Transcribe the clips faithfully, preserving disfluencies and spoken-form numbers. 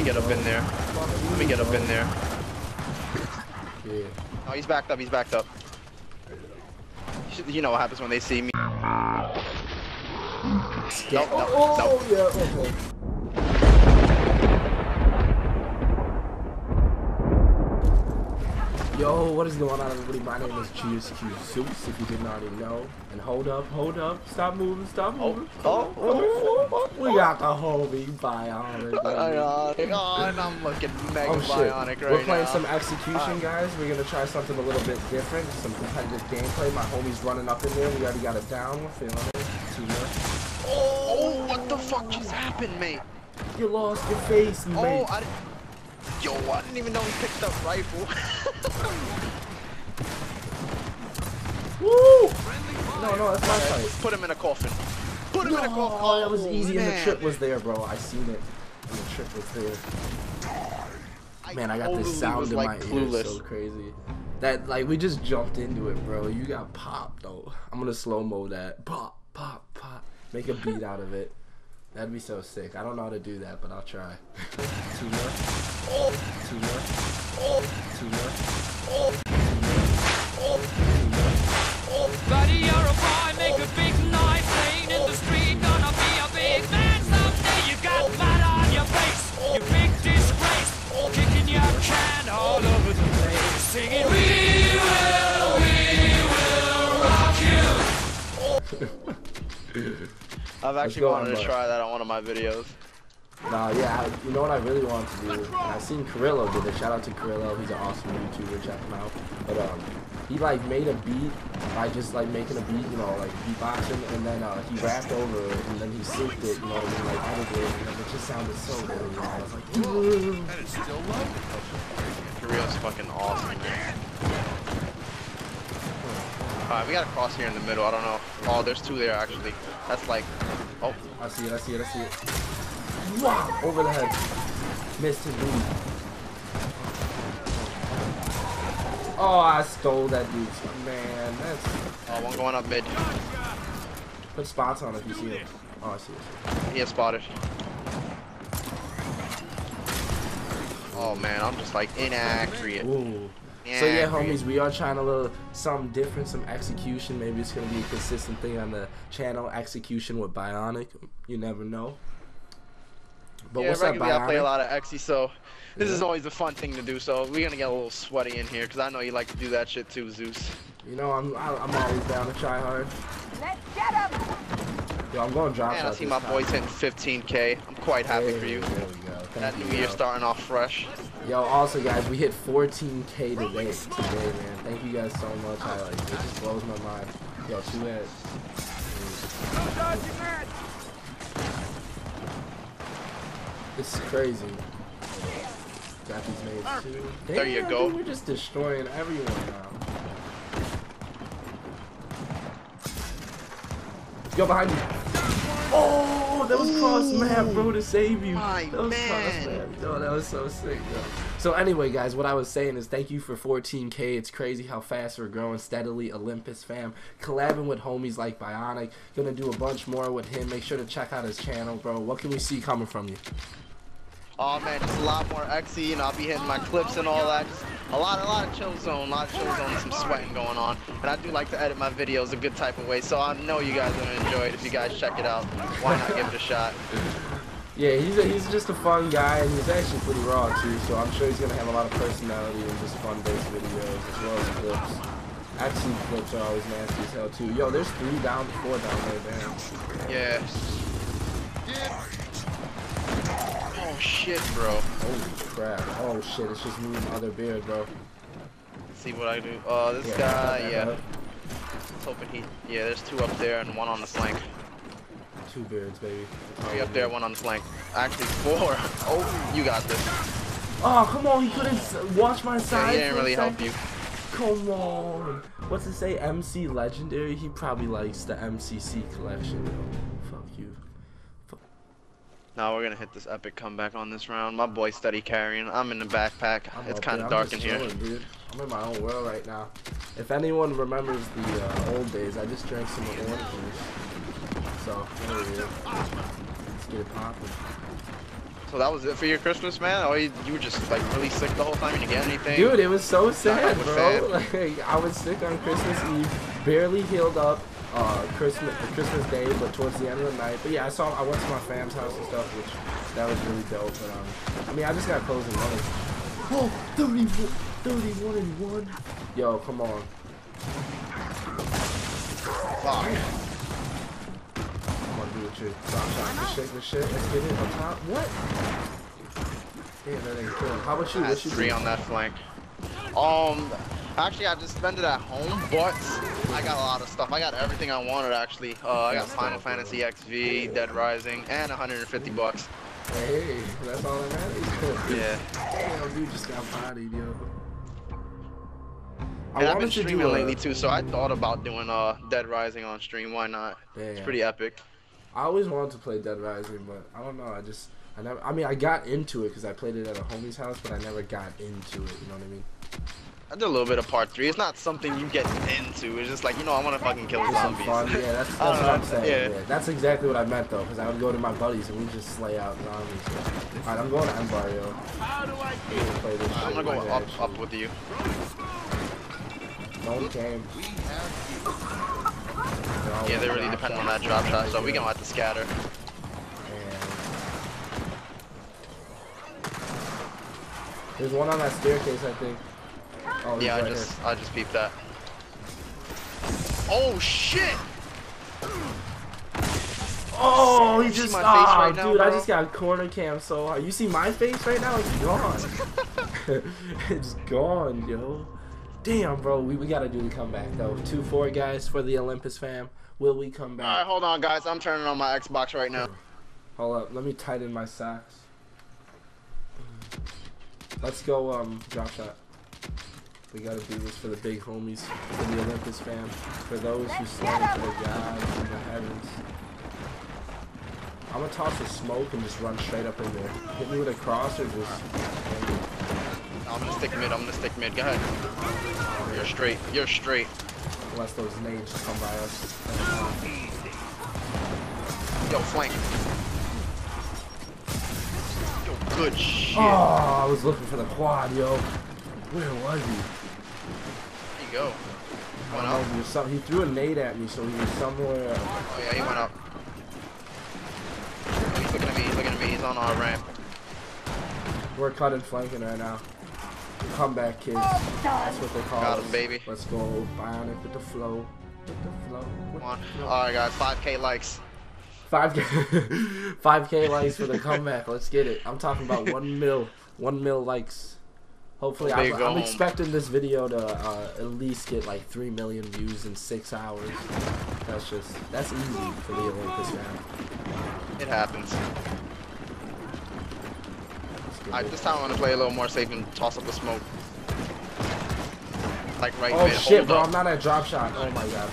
me get up in there. Let me get up in there. Oh, he's backed up. He's backed up. You know what happens when they see me. No, no, no. Yeah, okay. Yo, what is going on, everybody? My name is G S Q Zeus, if you didn't already know. And hold up, hold up, stop moving, stop moving. Oh, oh, oh, oh. We got the whole big Bionic. Bionic. Oh, and I'm looking mega oh, Bionic right now. We're playing now. some execution, right. guys. We're gonna try something a little bit different, some competitive gameplay. My homie's running up in there. We already got it down. We're feeling it. Oh, what the fuck just happened, mate? You lost your face, oh, mate. I Yo, I didn't even know he picked up rifle. Woo! No, no, that's my fight. Right, put him in a coffin. Put him no, in a coffin. Oh, that was easy, man. And the trip was there, bro. I seen it. And the trip was there. Man, I got this sound in like my clueless. ear. So crazy. That, like, we just jumped into it, bro. You got popped, though. I'm gonna slow mo that. Pop, pop, pop. Make a beat out of it. That'd be so sick. I don't know how to do that, but I'll try. Two more. Oh. Two more. Oh. Two more. Oh. Oh. Buddy, you're a boy, make a big noise, playing in the street, gonna be a big man someday. You got blood on your face, you big disgrace, kicking your can all over the place, singing, we will, we will rock you. I've actually wanted to try that on one of my videos. Nah, yeah, I, you know what I really want to do? And I've seen Carrillo do this. Shout out to Carrillo. He's an awesome YouTuber. Check him out. But, um, he, like, made a beat by just, like, making a beat, you know, like, beatboxing, and then uh, he rapped over it, and then he synced it, you know, and then, like, edited it, and it just sounded so good, you know? I was like, ooh. That is still love. Carrillo's fucking awesome, man. Alright, we got a cross here in the middle. I don't know. Oh, there's two there, actually. That's like... Oh. I see it, I see it, I see it. Wow! Over the head. Missed his dude. Oh, I stole that dude's. Man, that's... Oh, one going up mid. Put spots on if you see it. Oh, I see it. He has spotted. Oh, man, I'm just like inaccurate. Ooh. Yeah, so yeah, homies, we are trying a little something different, some execution. Maybe it's gonna be a consistent thing on the channel. Execution with Bionic, you never know. But yeah, what's up, Bionic? I play a lot of Exy, so this yeah. is always a fun thing to do. So we're gonna get a little sweaty in here, cause I know you like to do that shit too, Zeus. You know, I'm I'm always down to try hard. Let's get him! Yo, I'm going drop. Man, I see my boys hitting fifteen K. I'm quite happy hey, for you. There we go. That new year starting off fresh. Yo, also guys, we hit fourteen K today, today, man. Thank you guys so much. I like, it just blows my mind. Yo, two heads. This is crazy. Got these maids too. Damn, there you go. Dude, we're just destroying everyone now. Yo, behind you. Oh! That was cross map, bro, to save you. My that was man. cross map, yo, that was so sick, yo. So anyway, guys, what I was saying is thank you for fourteen K. It's crazy how fast we're growing steadily, Olympus fam. Collabing with homies like Bionic. Gonna do a bunch more with him. Make sure to check out his channel, bro. What can we see coming from you? Oh man, just a lot more X E, and I'll be hitting my clips and all that. Just a lot, a lot of chill zone, a lot of chill zone, some sweating going on. And I do like to edit my videos a good type of way, so I know you guys are gonna enjoy it. If you guys check it out, why not give it a shot? Yeah, he's a, he's just a fun guy, and he's actually pretty raw too. So I'm sure he's gonna have a lot of personality and just fun-based videos as well as clips. Actually, clips are always nasty as hell too. Yo, there's three down, four down there, man. Yeah. yeah. Oh shit, bro. Holy crap. Oh shit, it's just me and my other beard, bro. Let's see what I do. Oh, this yeah, guy, yeah. Up. Let's hope he... Yeah, there's two up there and one on the flank. Two beards, baby. Three oh, up there, one on the flank. Actually, four. Oh, you got this. Oh, come on, he couldn't watch my side. Yeah, he didn't really help you. Come on. What's it say? M C Legendary? He probably likes the M C C collection, though. Fuck you. Now we're gonna hit this epic comeback on this round. My boy steady carrying. I'm in the backpack. I'm it's kind of dark in here. Dude. I'm in my own world right now. If anyone remembers the uh, old days, I just drank some orange juice. So, there we go. Let's get it popping. So that was it for your Christmas, man? Oh, you, you were just like really sick the whole time and you didn't get anything? Dude, it was so sad, was bro. Sad. Like, I was sick on Christmas Eve, barely healed up uh, Christmas Christmas Day, but towards the end of the night. But yeah, I saw I went to my fam's house and stuff, which that was really dope. But um, I mean, I just got close and running. Whoa, thirty-one and one. Yo, come on. Fuck. Dude, stop, stop, shake the shit. Let's get it on top. What? Damn, that ain't cool. How about you? That's three on that flank. Um, actually, I just spent it at home, but I got a lot of stuff. I got everything I wanted, actually. Uh, I got Final Fantasy X V, Dead Rising, and one hundred fifty bucks. Hey, that's all that matters. Yeah. Damn, dude, just got bodied, yo. And I I've been streaming to lately, a... too, so I thought about doing uh, Dead Rising on stream. Why not? Damn. It's pretty epic. I always wanted to play Dead Rising, but I don't know. I just, I never, I mean, I got into it because I played it at a homie's house, but I never got into it. You know what I mean? I did a little bit of part three. It's not something you get into. It's just like, you know, I want to fucking kill zombies. Yeah, that's, that's what I'm saying. Yeah. Yeah, that's exactly what I meant, though, because I would go to my buddies and we just slay out zombies. All right, I'm going to Embar, yo. How do I play this? I'm going to go up, up with you. No game. Yeah, they really depend on that drop shot, so we're gonna have to scatter. Damn. There's one on that staircase, I think. Oh, yeah, I right just here. I just peeped that. Oh shit! Oh, he just. My oh, face right now, dude, bro? I just got corner cam so hard. You see my face right now? It's gone. It's gone, yo. Damn, bro, we, we gotta do the comeback, though. two four, guys, for the Olympus fam. Will we come back? Alright, hold on, guys. I'm turning on my Xbox right now. Hold up. Let me tighten my socks. Let's go, um, drop shot. We gotta do this for the big homies, for the Olympus fam, for those who slay, for the gods and the heavens. I'm gonna toss a smoke and just run straight up in there. Hit me with a cross or just... I'm gonna stick mid, I'm gonna stick mid, go ahead. You're straight, you're straight. Unless those nades come by us. Yo, flank. Yo, good shit. Oh, I was looking for the quad, yo. Where was he? There you go. Went up. He, some, he threw a nade at me, so he was somewhere else. Oh yeah, he went up. He's looking at me, he's looking at me, he's on our ramp. We're cutting flanking right now. Comeback kids. That's what they call it. Got him, baby. Let's go. Bionic with the flow. With the flow. With Come the flow. All right, guys. five K likes. five K, five K likes for the comeback. Let's get it. I'm talking about one mil, one mil likes. Hopefully, I'm, I'm expecting this video to uh, at least get like three million views in six hours. That's just that's easy for the Olympus round. It happens. I just time I want to play a little more safe and toss up the smoke. Like right there. Oh mid, shit, bro! Up. I'm not at drop shot. Oh my god.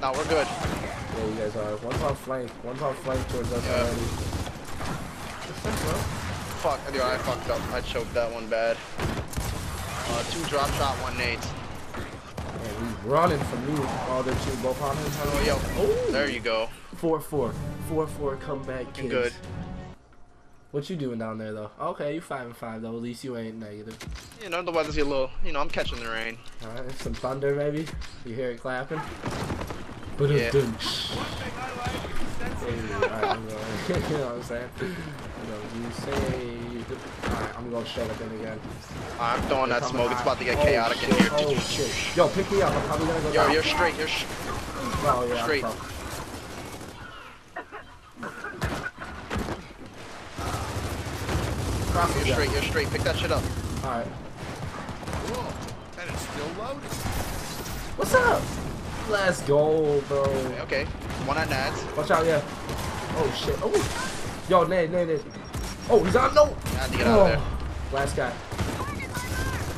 Now we're good. Yeah, you guys are. One's on flank. One's on flank towards us yeah. already. Fuck, dude, I fucked up. I choked that one bad. Uh, two drop shot, one nade. Man, we running from you. Oh, they're two both on his. Oh, yo. Ooh. There you go. Four four. Four four. Comeback kids. Good. What you doing down there though? Okay, you five and five though. At least you ain't negative. You know the weather's a little. You know I'm catching the rain. All right, some thunder maybe. You hear it clapping? But yeah. Hey, all right, I'm going. You know what I'm saying? You know, you say. All right, I'm gonna shut up in again. I'm throwing that smoke. High. It's about to get oh, chaotic shit. in here. Oh shit! Yo, pick me up. I'm probably gonna go. Yo, down. You're straight. You're sh oh, yeah, straight. You're straight, you're straight. Pick that shit up. Alright. Whoa. And it's still loaded. What's up? Let's go, bro. Okay, okay. One at Nads. Watch out, yeah. Oh, shit. Oh. Yo, Nade, Nade, Nade. Oh, he's on. No. I had to get oh. out of there. Last guy.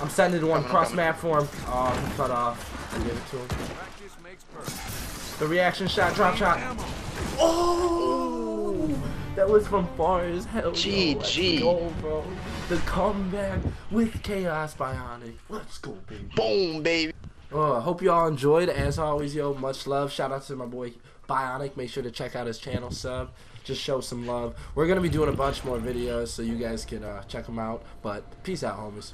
I'm sending one. Coming, cross map for him. Oh, he cut off. I give it to him. The reaction shot, drop shot. Oh! That was from far as hell. G G. Yo, let's go, bro. The comeback with Chaos Bionic. Let's go, baby. Boom, baby. I uh, hope y'all enjoyed. As always, yo, much love. Shout out to my boy Bionic. Make sure to check out his channel sub. just show some love. We're going to be doing a bunch more videos, so you guys can uh, check them out. But peace out, homies.